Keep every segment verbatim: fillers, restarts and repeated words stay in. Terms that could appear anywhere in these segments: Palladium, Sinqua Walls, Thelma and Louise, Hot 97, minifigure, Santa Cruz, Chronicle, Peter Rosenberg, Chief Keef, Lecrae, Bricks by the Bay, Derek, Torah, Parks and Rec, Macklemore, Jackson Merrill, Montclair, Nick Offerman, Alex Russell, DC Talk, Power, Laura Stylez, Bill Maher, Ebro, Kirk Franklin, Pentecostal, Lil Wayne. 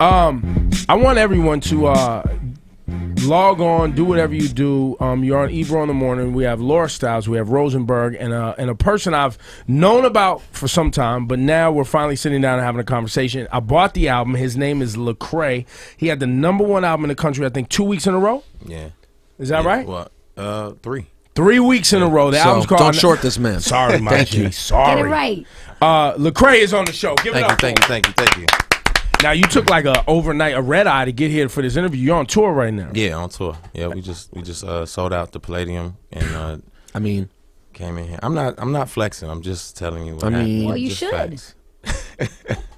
Um, I want everyone to uh, log on, do whatever you do. Um, you're on Ebro in the morning. We have Laura Stylez, we have Rosenberg, and a, and a person I've known about for some time, but now we're finally sitting down and having a conversation. I bought the album. His name is Lecrae. He had the number one album in the country, I think, two weeks in a row. Yeah, is that yeah, right? Well, uh, three. Three weeks in a row. The so, album's called. Don't short this man. Sorry, my thank G. You. Sorry. Get it right. Uh, Lecrae is on the show. Give thank it up. You, thank you. Thank you. Thank you. Now, you took like a overnight, a red eye to get here for this interview. You're on tour right now. Yeah, on tour. Yeah, we just we just uh, sold out the Palladium, and uh, I mean, came in here. I'm not I'm not flexing. I'm just telling you. What I mean, I, well, you should. Facts.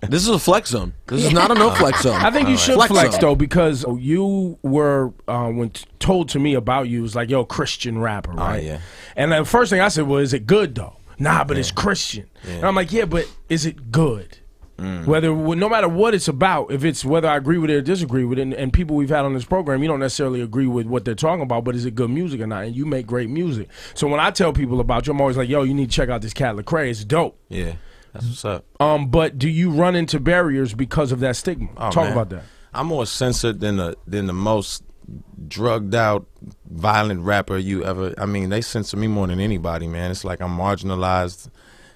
This is a flex zone. This is not a no flex zone. I think you should flex, flex though, because you were uh, when t told to me about you, it was like, yo, Christian rapper, right? Oh, yeah. And the first thing I said was, well, is it good though? Nah, but yeah. It's Christian. Yeah. And I'm like, yeah, but is it good? Mm. Whether no matter what it's about, if it's whether I agree with it or disagree with it, and, and people we've had on this program, you don't necessarily agree with what they're talking about, but is it good music or not? And you make great music. So when I tell people about you, I'm always like, yo, you need to check out this cat Lecrae. It's dope. Yeah. That's what's up. Um, but do you run into barriers because of that stigma? Oh, Talk man. about that. I'm more censored than the than the most drugged out, violent rapper you ever. I mean, they censor me more than anybody, man. It's like I'm marginalized,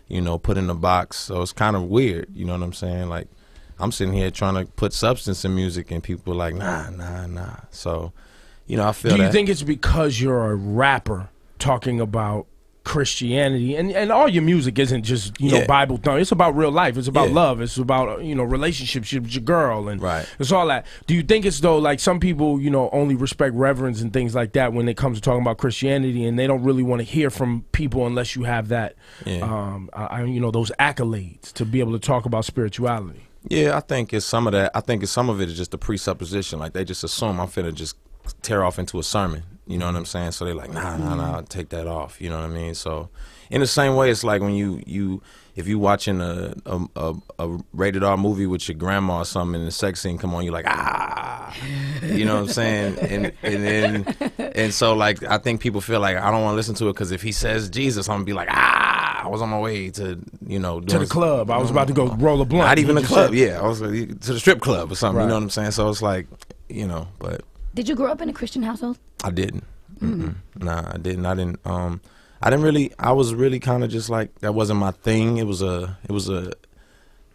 you know, put in a box. So it's kind of weird. You know what I'm saying? Like, I'm sitting here trying to put substance in music, and people are like, nah, nah, nah. So, you know, I feel. Do you that. think it's because you're a rapper talking about Christianity, and and all your music isn't just, you know, yeah. Bible thumb. It's about real life. It's about yeah. love. It's about, you know, relationships with your girl, and right. it's all that. Do you think it's though like some people, you know, only respect reverence and things like that when it comes to talking about Christianity, and they don't really want to hear from people unless you have that, yeah. um, I, you know, those accolades to be able to talk about spirituality? Yeah, I think it's some of that. I think it's some of it is just the presupposition. Like they just assume I'm finna just tear off into a sermon. You know what I'm saying? So they're like, nah, nah, nah, I'll take that off. You know what I mean? So in the same way, it's like when you, you if you watching a, a, a, a rated R movie with your grandma or something, and the sex scene come on, you're like, ah, you know what I'm saying? And and then, and so like, I think people feel like, I don't want to listen to it because if he says Jesus, I'm gonna be like, ah, I was on my way to, you know. To the club. I was about to go roll a blunt. Not even the club. Yeah. I was to the strip club or something. Right. You know what I'm saying? So it's like, you know, but. Did you grow up in a Christian household? I didn't. Mm-mm. Nah, I didn't. I didn't. Um, I didn't really. I was really kind of just like that wasn't my thing. It was a. It was a.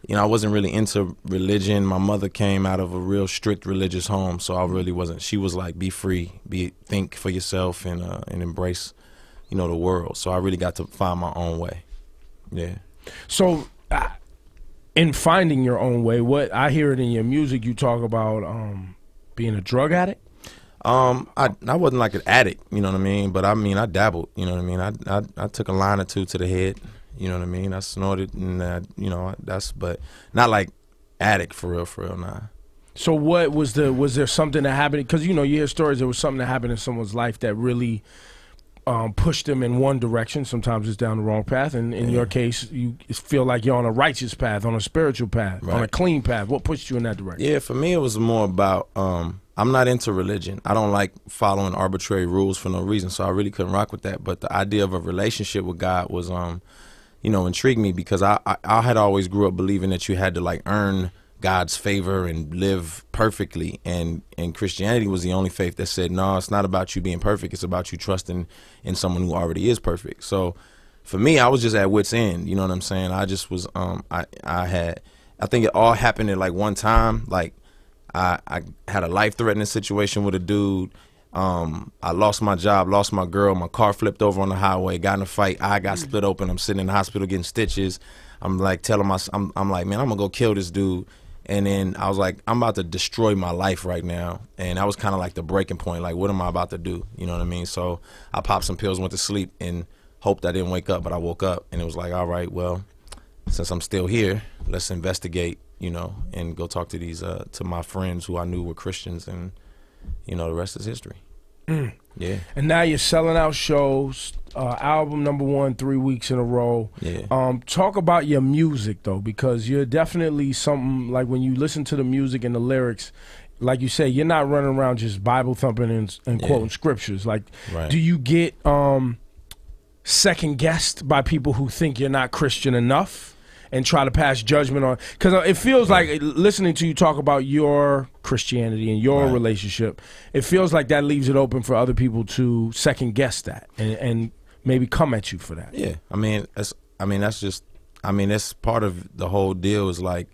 You know, I wasn't really into religion. My mother came out of a real strict religious home, so I really wasn't. She was like, be free, be think for yourself, and uh, and embrace, you know, the world. So I really got to find my own way. Yeah. So. I, in finding your own way, what I hear it in your music, you talk about um, being a drug addict. Um, I, I wasn't like an addict, you know what I mean? But I mean, I dabbled, you know what I mean? I, I, I took a line or two to the head, you know what I mean? I snorted and, I, you know, that's, but not like addict for real, for real, nah. So what was the, was there something that happened? Because, you know, you hear stories, there was something that happened in someone's life that really um, pushed them in one direction. Sometimes it's down the wrong path. And in yeah. your case, you feel like you're on a righteous path, on a spiritual path, right. on a clean path. What pushed you in that direction? Yeah, for me, it was more about... Um, I'm not into religion. I don't like following arbitrary rules for no reason, so I really couldn't rock with that. But the idea of a relationship with God was, um, you know, intrigued me because I, I, I had always grew up believing that you had to, like, earn God's favor and live perfectly. And, and Christianity was the only faith that said, no, it's not about you being perfect. It's about you trusting in someone who already is perfect. So for me, I was just at wit's end. You know what I'm saying? I just was, um, I, I had, I think it all happened at, like, one time, like, I, I had a life-threatening situation with a dude. Um, I lost my job, lost my girl. My car flipped over on the highway, got in a fight. I got mm-hmm. split open. I'm sitting in the hospital getting stitches. I'm like telling my, I'm, I'm like, man, I'm gonna go kill this dude. And then I was like, I'm about to destroy my life right now. And that was kind of like the breaking point. Like, what am I about to do? You know what I mean? So I popped some pills, went to sleep, and hoped I didn't wake up. But I woke up, and it was like, all right, well, since I'm still here, let's investigate. You know, and go talk to these uh, to my friends who I knew were Christians, and you know, the rest is history. Mm. Yeah. And now you're selling out shows, uh, album number one three weeks in a row. Yeah. Um, talk about your music though, because you're definitely something like when you listen to the music and the lyrics. Like you say, you're not running around just Bible thumping and, and yeah. quoting scriptures. Like, right. do you get um, second guessed by people who think you're not Christian enough? and try to pass judgment on, because it feels like listening to you talk about your Christianity and your right. relationship, it feels like that leaves it open for other people to second guess that and, and maybe come at you for that. Yeah, I mean, that's, I mean, that's just, I mean, that's part of the whole deal, is like,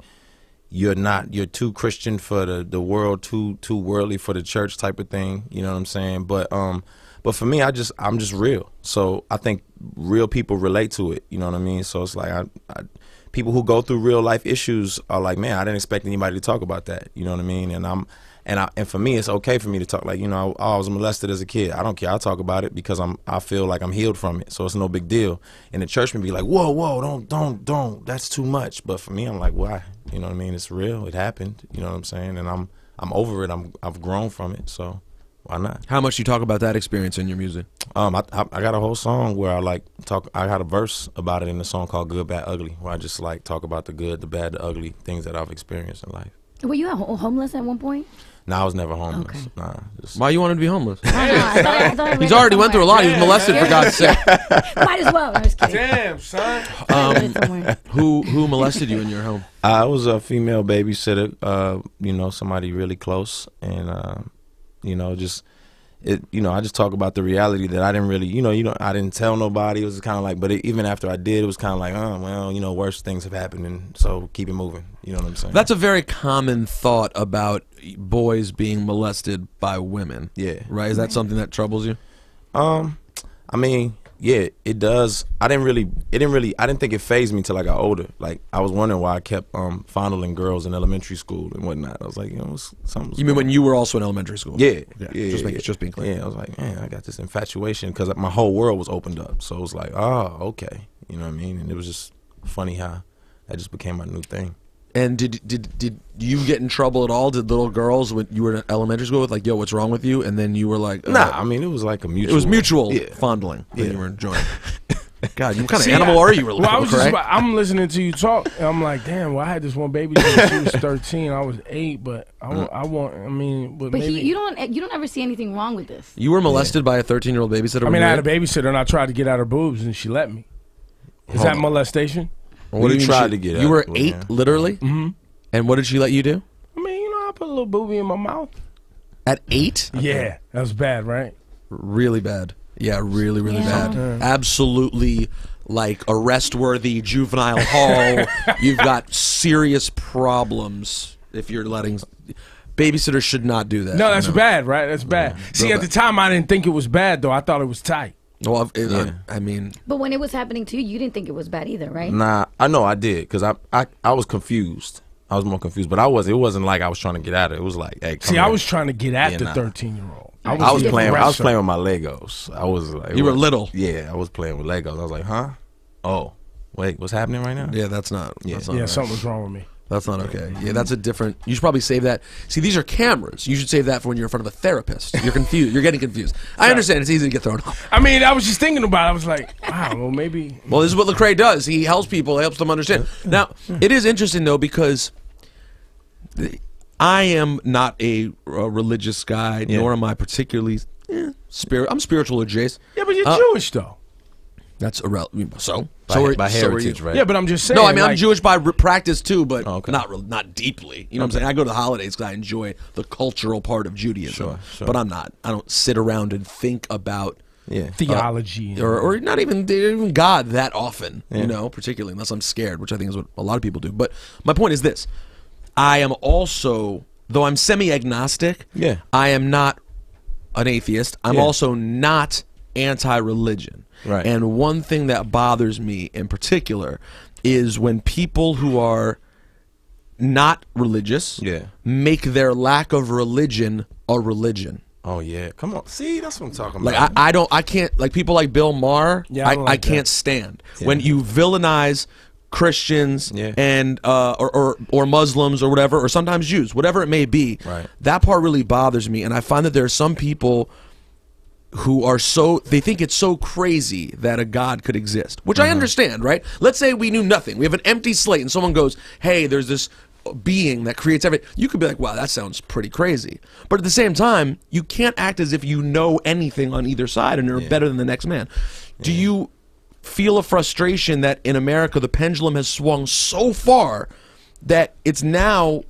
you're not, you're too Christian for the, the world, too too worldly for the church type of thing, you know what I'm saying? But um, but for me, I just, I'm just real. So I think real people relate to it, you know what I mean? So it's like, I, I, people who go through real life issues are like, man, I didn't expect anybody to talk about that, you know what I mean? And I'm, and I, and for me, it's okay for me to talk. Like, you know, I, I was molested as a kid. I don't care. I talk about it because I'm, I feel like I'm healed from it. So it's no big deal. And the church may be like, whoa, whoa, don't, don't, don't. That's too much. But for me, I'm like, why? You know what I mean? It's real. It happened. You know what I'm saying? And I'm, I'm over it. I'm, I've grown from it. So why not? How much you talk about that experience in your music? Um, I, I, I got a whole song where I like talk. I got a verse about it in a song called "Good, Bad, Ugly," where I just like talk about the good, the bad, the ugly things that I've experienced in life. Were you homeless at one point? No, nah, I was never homeless. Okay. Nah, just... Why you wanted to be homeless? I know, I thought, I thought I He's already went through a lot. He was molested, for God's sake. Might as well. I was kidding. Damn, son. Um, who who molested you in your home? I was a female babysitter. Uh, you know, somebody really close, and uh, you know, just it. You know, I just talk about the reality that I didn't really. You know, you know, I didn't tell nobody. It was kind of like, but it, even after I did, it was kind of like, oh well, you know, worse things have happened, and so keep it moving. You know what I'm saying? That's a very common thought about boys being molested by women. Yeah. Right? Is that something that troubles you? Um, I mean, yeah, it does. I didn't really, it didn't really, I didn't think it fazed me till I got older. Like, I was wondering why I kept um, fondling girls in elementary school and whatnot. I was like, you know, something. You mean when you were also in elementary school? Yeah. Yeah, yeah, just, yeah, yeah. just being clear. Yeah, I was like, man, I got this infatuation because my whole world was opened up. So it was like, oh, okay. You know what I mean? And it was just funny how that just became my new thing. And did did did you get in trouble at all? Did little girls when you were in elementary school with like, yo, what's wrong with you? And then you were like, oh. Nah, I mean, it was like a mutual. It was mutual yeah. fondling that yeah. you were enjoying. God, you what kind See, of animal I, are you? Well, I was just, I'm listening to you talk, and I'm like, damn. Well, I had this one baby when she was thirteen. I was eight, but I, mm. I want. I mean, but, but maybe he, you don't. You don't ever see anything wrong with this. You were molested yeah. by a thirteen-year-old babysitter. I mean, I had eight? a babysitter, and I tried to get out her boobs, and she let me. Is Hold that on. molestation? What did you try to get? You were eight, literally? Mm-hmm. And what did she let you do? I mean, you know, I put a little boobie in my mouth. At eight? Okay. Yeah, that was bad, right? Really bad. Yeah, really, really yeah. bad. Absolutely, like, arrest-worthy, juvenile hall. You've got serious problems if you're letting... Babysitters should not do that. No, that's no. bad, right? That's bad. Yeah, See, at bad. the time, I didn't think it was bad, though. I thought it was tight. Well, it, yeah. I, I mean, but when it was happening to you, you didn't think it was bad either, right? Nah, I know I did because I, I I was confused. I was more confused, but I was. It wasn't like I was trying to get at it. It was like, hey, come see, here. I was trying to get at yeah, the nah. thirteen-year-old. I was, I was playing. I was playing with my Legos. I was. Like, you was, were little. Yeah, I was playing with Legos. I was like, huh? Oh, wait, what's happening right now? Yeah, that's not. Yeah, that's not yeah right. something's wrong with me. That's not okay. Yeah, that's a different. You should probably save that. See, these are cameras. You should save that for when you're in front of a therapist. You're confused. You're getting confused. I understand. It's easy to get thrown off. I mean, I was just thinking about it. I was like, wow, well, maybe. Well, this is what Lecrae does. He helps people, helps them understand. Now, it is interesting, though, because I am not a, a religious guy, yeah. nor am I particularly eh, spirit. I'm spiritual adjacent. Yeah, but you're uh, Jewish, though. That's irrelevant. So, by, so are, by heritage, so right? Yeah, but I'm just saying. No, I mean like, I'm Jewish by practice too, but oh, okay. not not deeply. You know okay. what I'm saying? I go to the holidays because I enjoy the cultural part of Judaism, sure, sure. but I'm not. I don't sit around and think about yeah. theology uh, or, or not even even God that often. Yeah. You know, particularly unless I'm scared, which I think is what a lot of people do. But my point is this: I am also, though I'm semi-agnostic. Yeah, I am not an atheist. I'm yeah. also not anti-religion. Right. And one thing that bothers me in particular is when people who are not religious yeah. make their lack of religion a religion. Oh yeah, come on. See, that's what I'm talking like, about. Like I, I don't, I can't. Like people like Bill Maher, yeah, I, I, like I can't stand yeah. when you villainize Christians yeah. and uh, or, or or Muslims or whatever, or sometimes Jews, whatever it may be. Right. That part really bothers me, and I find that there are some people who are so, they think it's so crazy that a God could exist, which mm-hmm. I understand, right? Let's say we knew nothing. We have an empty slate and someone goes, hey, there's this being that creates everything. You could be like, wow, that sounds pretty crazy. But at the same time, you can't act as if you know anything on either side and you're yeah. better than the next man. Yeah. Do you feel a frustration that in America the pendulum has swung so far that it's now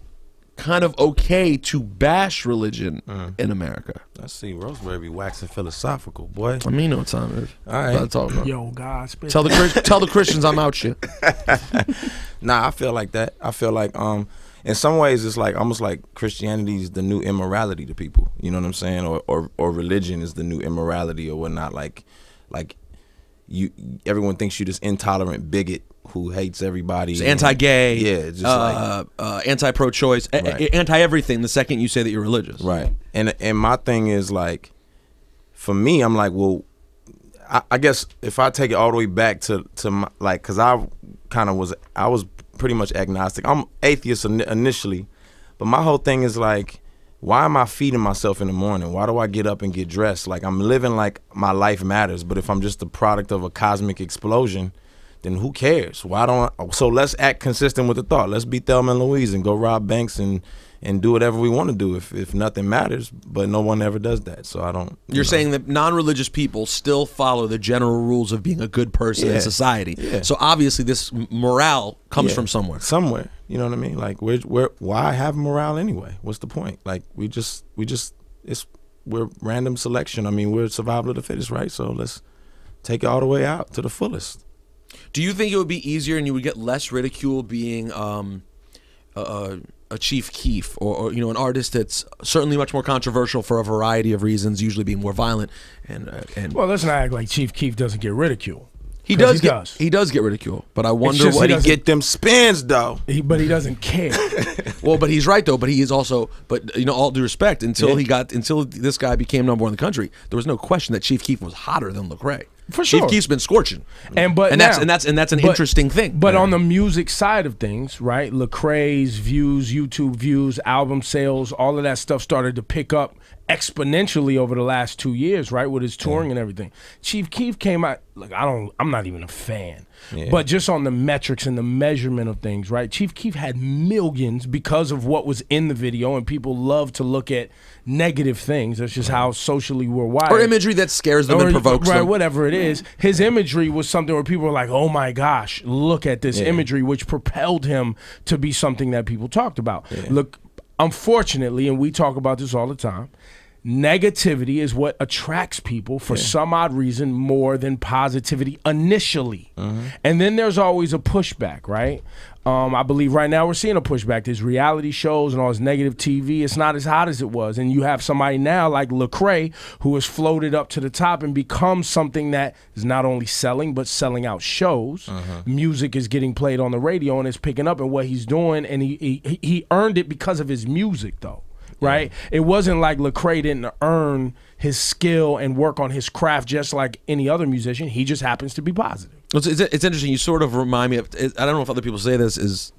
kind of okay to bash religion mm. in America. I see Roseberry be waxing philosophical, boy. I mean, no time is. All right, that's all. Yo, God, tell the tell the Christians I'm out shit. Nah, I feel like that. I feel like um, in some ways it's like almost like Christianity is the new immorality to people. You know what I'm saying? Or or or religion is the new immorality or whatnot. Like, like you, everyone thinks you this intolerant bigot who hates everybody. It's anti-gay. Yeah, just uh, like uh, anti-pro-choice, right. Anti-everything the second you say that you're religious. Right. And and my thing is like, for me, I'm like, well, I, I guess if I take it all the way back to, to my, like, because I kind of was, I was pretty much agnostic. I'm atheist initially, but my whole thing is like, why am I feeding myself in the morning? Why do I get up and get dressed? Like, I'm living like my life matters, but if I'm just the product of a cosmic explosion, then who cares? Why don't I, so let's act consistent with the thought. Let's be Thelma and Louise and go rob banks and and do whatever we want to do if, if nothing matters, but no one ever does that, so I don't. You You're know. saying that non-religious people still follow the general rules of being a good person yeah. in society. Yeah. So obviously this morale comes yeah. from somewhere. Somewhere, you know what I mean? Like, we're, we're, why have morale anyway? What's the point? Like, we just, we just, it's, we're random selection. I mean, we're survival of the fittest, right? So let's take it all the way out to the fullest. Do you think it would be easier and you would get less ridicule being um, a, a Chief Keef or, or you know, an artist that's certainly much more controversial for a variety of reasons, usually being more violent? And, uh, and well, let's not act like Chief Keef doesn't get ridicule. He does. He, get, does. he does get ridicule, but I wonder what he, he get them spins though. He, but he doesn't care. Well, but he's right though. But he is also, but you know, all due respect, until yeah. he got, until this guy became number one in the country, there was no question that Chief Keef was hotter than Lecrae. For sure, Chief Keef's been scorching, and but and now, that's and that's and that's an but, interesting thing. But yeah. on the music side of things, right? Lecrae's views, YouTube views, album sales, all of that stuff started to pick up exponentially over the last two years, right? With his touring yeah. and everything. Chief Keef came out. Look, I don't. I'm not even a fan, yeah. but just on the metrics and the measurement of things, right? Chief Keef had millions because of what was in the video, and people love to look at negative things. That's just how socially we're wired. Or imagery that scares them or, and provokes right, them. Right, whatever it is. His imagery was something where people were like, "Oh my gosh, look at this yeah. imagery," which propelled him to be something that people talked about. Yeah. Look, unfortunately, and we talk about this all the time, negativity is what attracts people for yeah. some odd reason more than positivity initially. Mm-hmm. And then there's always a pushback, right? Um, I believe right now we're seeing a pushback. There's reality shows and all this negative T V. It's not as hot as it was. And you have somebody now like Lecrae who has floated up to the top and become something that is not only selling, but selling out shows. Uh-huh. Music is getting played on the radio and it's picking up and what he's doing. And he, he, he earned it because of his music, though. Right? It wasn't like Lecrae didn't earn his skill and work on his craft just like any other musician. He just happens to be positive. It's, it's, it's interesting. You sort of remind me of, I don't know if other people say this, is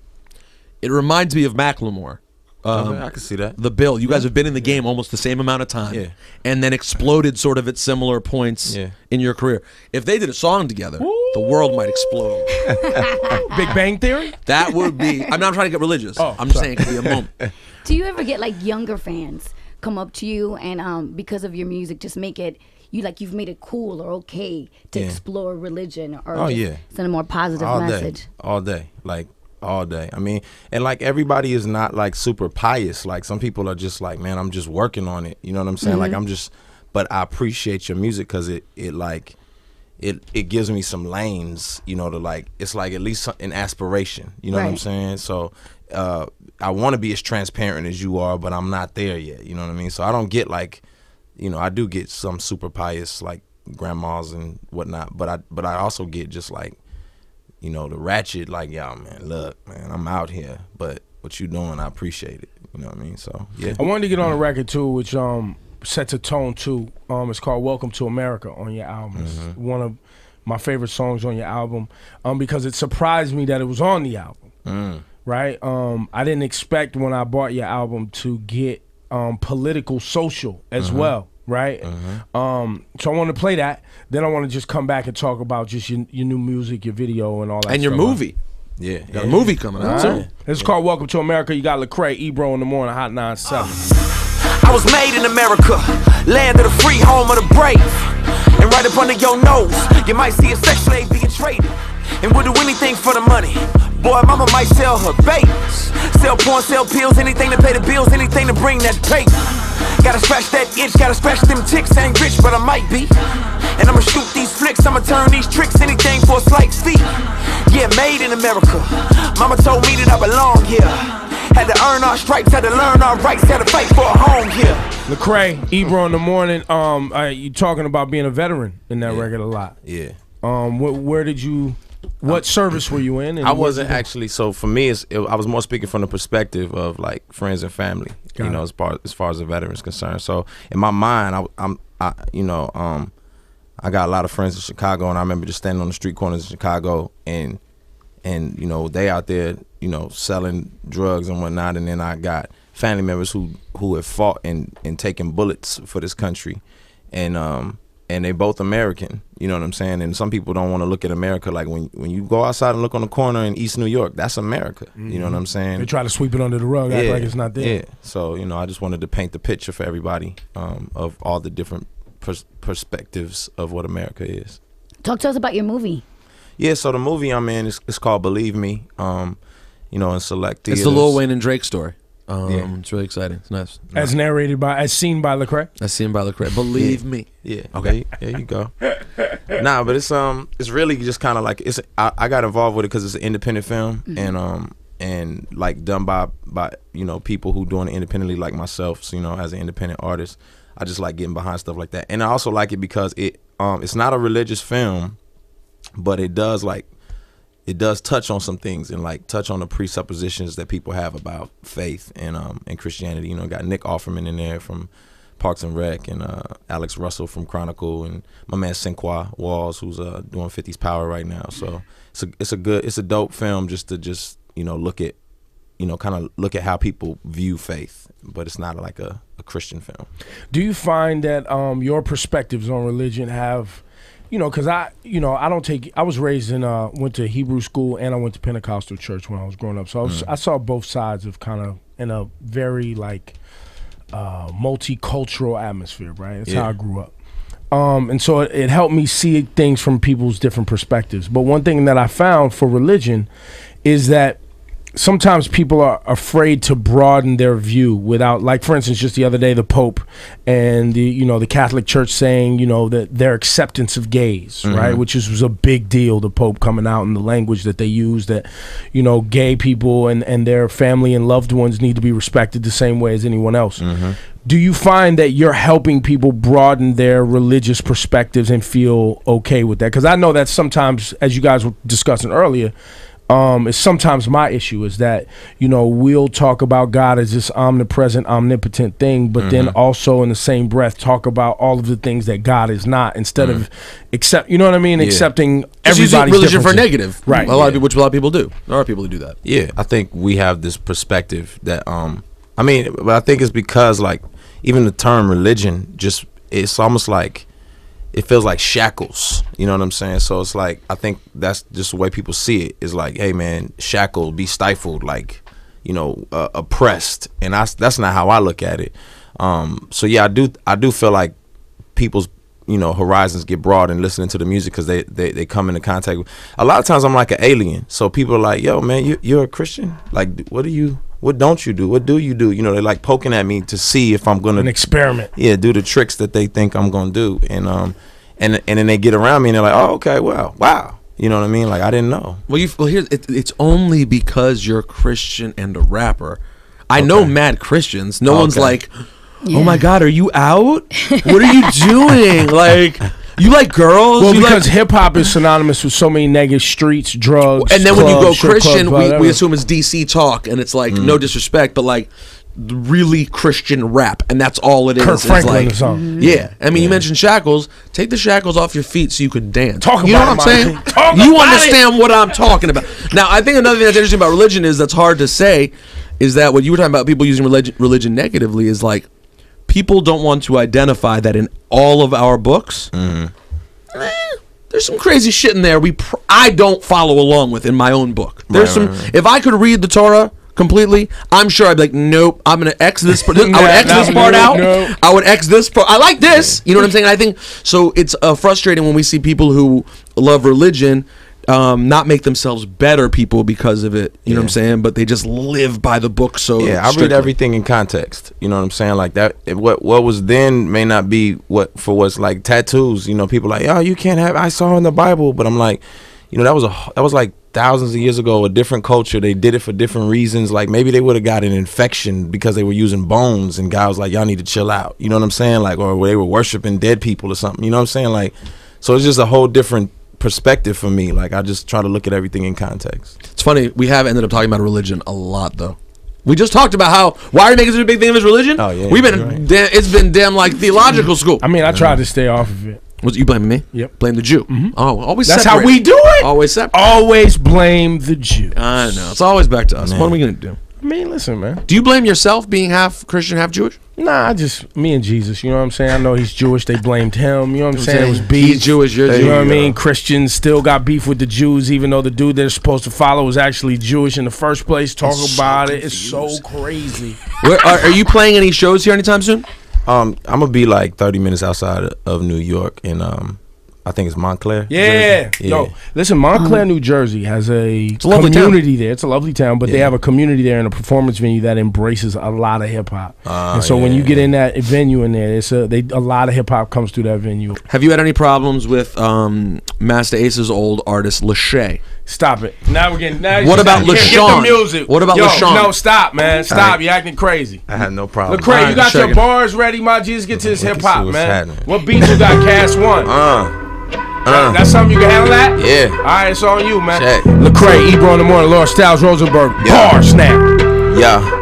it reminds me of Macklemore. Um, okay, I can see that. The Bill. You guys have been in the game yeah. almost the same amount of time. Yeah. And then exploded sort of at similar points yeah. in your career. If they did a song together, Ooh. the world might explode. Big Bang Theory? That would be, I'm not trying to get religious. Oh, I'm just saying it could be a moment. Do you ever get like younger fans come up to you and um, because of your music just make it, you like you've made it cool or okay to yeah. explore religion or oh, yeah. send a more positive all message? Day. All day. Like, all day. I mean, and like everybody is not like super pious. Like some people are just like, man, I'm just working on it. You know what I'm saying? Mm-hmm. Like I'm just, but I appreciate your music because it, it like, it, it gives me some lanes, you know, to like, it's like at least an aspiration. You know right. what I'm saying? So uh, I want to be as transparent as you are, but I'm not there yet. You know what I mean? So I don't get like, you know, I do get some super pious like grandmas and whatnot, but I, but I also get just like, you know, the ratchet, like, y'all, man, look, man, I'm out here, but what you doing, I appreciate it. You know what I mean? So, yeah. I wanted to get on a record, too, which um sets a tone, too. Um, it's called Welcome to America on your album. It's mm-hmm. one of my favorite songs on your album um, because it surprised me that it was on the album, mm. right? Um, I didn't expect when I bought your album to get um, political, social as mm-hmm. well. Right? Mm-hmm. um, so I want to play that. Then I want to just come back and talk about just your, your new music, your video, and all that. And your stuff. movie. Yeah. Got yeah. a movie coming out, right. too. It's yeah. called Welcome to America. You got Lecrae, Ebro in the Morning, Hot ninety-seven. I was made in America, land of the free, home of the brave. And and right up under your nose. You might see a sex slave being traded, and we'll do anything for the money. Boy, mama might sell her babies, sell porn, sell pills, anything to pay the bills, anything to bring that paper. Gotta scratch that itch, gotta scratch them ticks. I ain't rich, but I might be. And I'ma shoot these flicks, I'ma turn these tricks, anything for a slight fee. Yeah, made in America. Mama told me that I belong here. Had to earn our stripes, had to learn our rights, had to fight for a home here. Lecrae, Ebro in the morning. Um, uh, you talking about being a veteran in that yeah. record a lot? Yeah. Um, wh where did you? What service were you in? And I wasn't actually. So for me, it's, it, I was more speaking from the perspective of like friends and family. Got you know, it. as far as far as a veteran's concerned. So in my mind, I, I'm, I, you know, um, I got a lot of friends in Chicago, and I remember just standing on the street corners in Chicago, and and you know, they out there, you know, selling drugs and whatnot. And then I got family members who who have fought and and taken bullets for this country, and um. and they both American, you know what I'm saying? And some people don't want to look at America like when when you go outside and look on the corner in East New York, that's America, mm-hmm. you know what I'm saying? They try to sweep it under the rug, yeah. act like it's not there. Yeah, so, you know, I just wanted to paint the picture for everybody um, of all the different pers perspectives of what America is. Talk to us about your movie. Yeah, so the movie I'm in, is, it's called Believe Me, um, you know, in select theaters. It's the Lil Wayne and Drake story. Um, yeah. It's really exciting. It's nice. As narrated by, as seen by Lecrae. As seen by Lecrae. Believe yeah. me. Yeah. Okay. There you, there you go. Nah, but it's um, it's really just kind of like it's. I, I got involved with it because it's an independent film, mm -hmm. and um, and like done by by you know people who doing it independently like myself. So you know, as an independent artist, I just like getting behind stuff like that, and I also like it because it um, it's not a religious film, but it does like. It does touch on some things and like touch on the presuppositions that people have about faith and um and Christianity. You know, got Nick Offerman in there from Parks and Rec, and uh, Alex Russell from Chronicle, and my man Sinqua Walls, who's uh, doing fifties Power right now. So it's a it's a good it's a dope film just to just you know look at you know kind of look at how people view faith, but it's not like a, a Christian film. Do you find that um your perspectives on religion have You know, because I, you know, I don't take, I was raised in, uh, went to Hebrew school, and I went to Pentecostal church when I was growing up. So I, was, mm. I saw both sides of kind of in a very like uh, multicultural atmosphere, right? That's yeah. how I grew up. Um, and so it, it helped me see things from people's different perspectives. But one thing that I found for religion is that sometimes people are afraid to broaden their view without, like, for instance, just the other day, the Pope and the, you know, the Catholic Church saying, you know, that their acceptance of gays, mm-hmm. right, which is, was a big deal, the Pope coming out in the language that they use that, you know, gay people and, and their family and loved ones need to be respected the same way as anyone else. Mm-hmm. Do you find that you're helping people broaden their religious perspectives and feel okay with that? Because I know that sometimes, as you guys were discussing earlier, Um, it's sometimes my issue is that, you know, we'll talk about God as this omnipresent, omnipotent thing, but mm-hmm. then also in the same breath talk about all of the things that God is not, instead mm-hmm. of accept, you know what I mean, yeah. accepting everybody's religion for negative, right? A lot yeah. of people, which a lot of people do. There are people who do that. Yeah, I think we have this perspective that, um, I mean, but I think it's because like even the term religion, just it's almost like. It feels like shackles, you know what I'm saying? So it's like, I think that's just the way people see it. It's like, hey man, shackled, be stifled, like, you know, uh, oppressed. And I, that's not how I look at it. Um, so yeah, I do I do feel like people's, you know, horizons get broad and listening to the music because they, they, they come into contact with. A lot of times I'm like an alien. So people are like, yo man, you, you're a Christian? Like, what do you... What don't you do? What do you do? You know, they're like poking at me to see if I'm gonna an experiment. Yeah, do the tricks that they think I'm gonna do, and um, and and then they get around me and they're like, oh, okay, wow, wow. You know what I mean? Like I didn't know. Well, you well here it, it's only because you're Christian and a rapper. I okay. know mad Christians. No okay. one's like, yeah. oh my God, are you out? What are you doing? Like. You like girls? Well, you because like, hip hop is synonymous with so many negative streets, drugs, and then clubs, when you go Christian, clubs, we, we assume it's D C Talk, and it's like mm. no disrespect, but like really Christian rap, and that's all it is. Kirk Franklin like, song. Yeah, I mean, yeah. you mentioned shackles. Take the shackles off your feet so you can dance. Talk you about know what I'm saying? Talk you about understand it. What I'm talking about? Now, I think another thing that's interesting about religion is that's hard to say. Is that what you were talking about? People using religion religion negatively is like. People don't want to identify that in all of our books, mm. eh, there's some crazy shit in there we pr I don't follow along with in my own book. There's right, some. Right, right. If I could read the Torah, completely, I'm sure I'd be like, nope, I'm going to X this part. I would X this part out. Nope. I would X this part. I like this. You know what I'm saying? I think, so it's uh, frustrating when we see people who love religion Um, not make themselves better people because of it, you yeah. know what I'm saying? But they just live by the book. So yeah, strictly. I read everything in context. You know what I'm saying? Like that, it, what what was then may not be what for what's like tattoos. You know, people like, oh, you can't have. I saw in the Bible, but I'm like, you know, that was a that was like thousands of years ago. A different culture. They did it for different reasons. Like maybe they would have got an infection because they were using bones, and God was like, y'all need to chill out. You know what I'm saying? Like, or they were worshiping dead people or something. You know what I'm saying? Like, so it's just a whole different perspective for me. Like, I just try to look at everything in context. It's funny, we have ended up talking about religion a lot, though. We just talked about how, why are you making such a big thing of his religion? Oh yeah, we've been right. damn, it's been damn like theological school. I mean, I tried to stay off of it. Was you blaming me? Yep. Blame the Jew. Mm-hmm. Oh, always. That's separate. How we do it. Always separate. Always blame the Jew. I know. It's always back to us. Man. What are we gonna do? I mean, listen, man. Do you blame yourself being half Christian, half Jewish? Nah, I just, me and Jesus, you know what I'm saying? I know he's Jewish. They blamed him. You know what I'm saying? It was beef. He's Jewish, you're Jewish. You know what I mean? Christians still got beef with the Jews, even though the dude they're supposed to follow was actually Jewish in the first place. Talk about it. It's so crazy. Where, are, are you playing any shows here anytime soon? Um, I'm going to be like thirty minutes outside of New York, and um, I think it's Montclair. Yeah. yeah. No, listen, Montclair, New Jersey has a, it's a community there. It's a lovely town, but yeah. they have a community there and a performance venue that embraces a lot of hip hop. Uh, and so yeah, when you yeah. get in that venue in there, it's a, they, a lot of hip hop comes through that venue. Have you had any problems with um, Master Ace's old artist, Lecrae? Stop it. Now we're getting. Now what about LaShawn? What about LaShawn? No, stop, man. Stop. Right. You're acting crazy. I had no problem. Lecrae, right, you got your it. bars ready, my Jesus. Get to this hip hop, man. Happening. What beat you got? Cast one. Uh. Uh, That's something you can handle that? Yeah. Alright, it's on you, man. Check. Lecrae, Ebro in the morning, Laura Stylez, Rosenberg. Yeah. Bar snap. Yeah.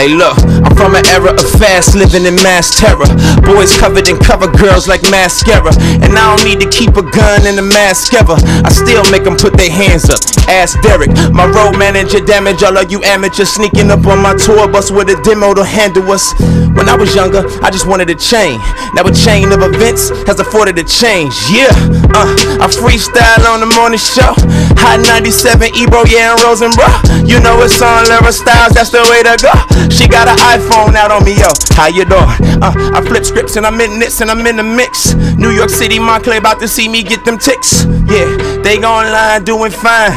Hey, look, I'm from an era of fast living and mass terror. Boys covered in cover girls like mascara. And I don't need to keep a gun in a mask ever. I still make them put their hands up. Ask Derek, my road manager. Damage all of you amateurs sneaking up on my tour bus with a demo to handle us. When I was younger, I just wanted a chain. Now a chain of events has afforded a change. Yeah, uh, I freestyle on the morning show. Hot ninety-seven, Ebro, yeah, and Rosenbro. You know it's on Laura Stylez, that's the way to go. She got an iPhone out on me, yo. How you doing? Uh, I flip scripts and I'm in this and I'm in the mix. New York City, Montclair about to see me get them ticks. Yeah, they gone line doing fine.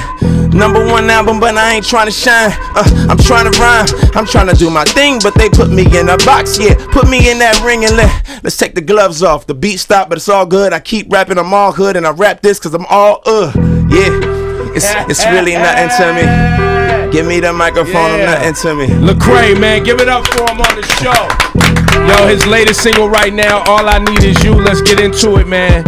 Number one album, but I ain't trying to shine. Uh, I'm trying to rhyme. I'm trying to do my thing, but they put me in a box. Yeah, put me in that ring and let, let's take the gloves off. The beat stopped, but it's all good. I keep rapping, I'm all hood, and I rap this because I'm all uh. Yeah, it's, it's really nothing to me. Give me the microphone, yeah. I'm nothing to me. Lecrae, man, give it up for him on the show. Yo, his latest single right now, All I Need Is You. Let's get into it, man.